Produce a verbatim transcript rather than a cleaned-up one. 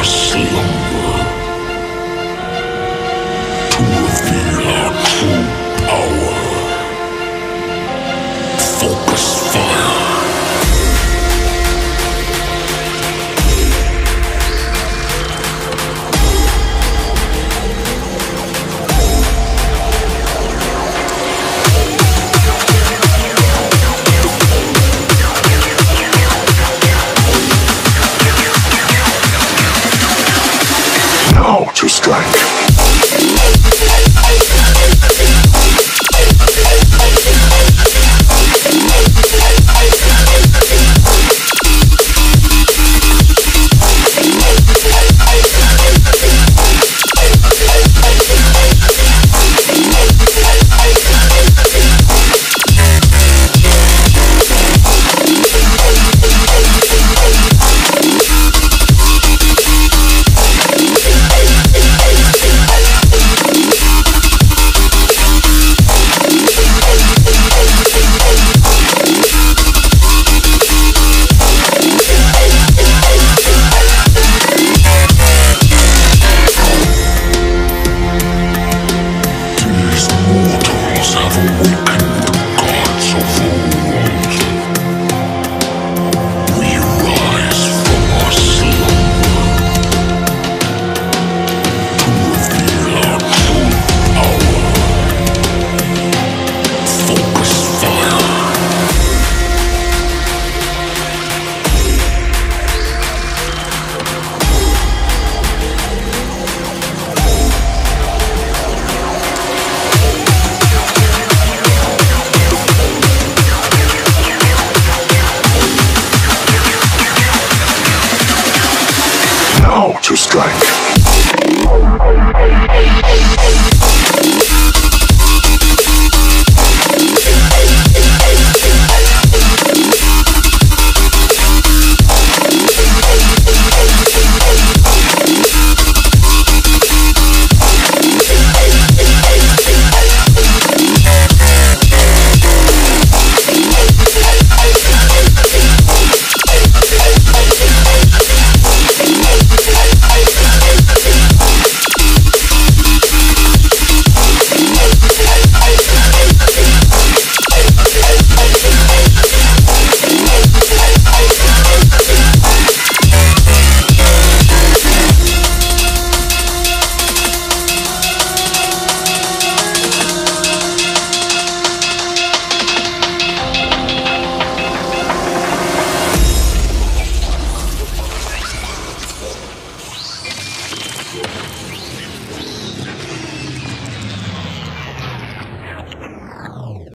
our slumber to reveal our true power. Focus fire. To strike. To strike. Yeah.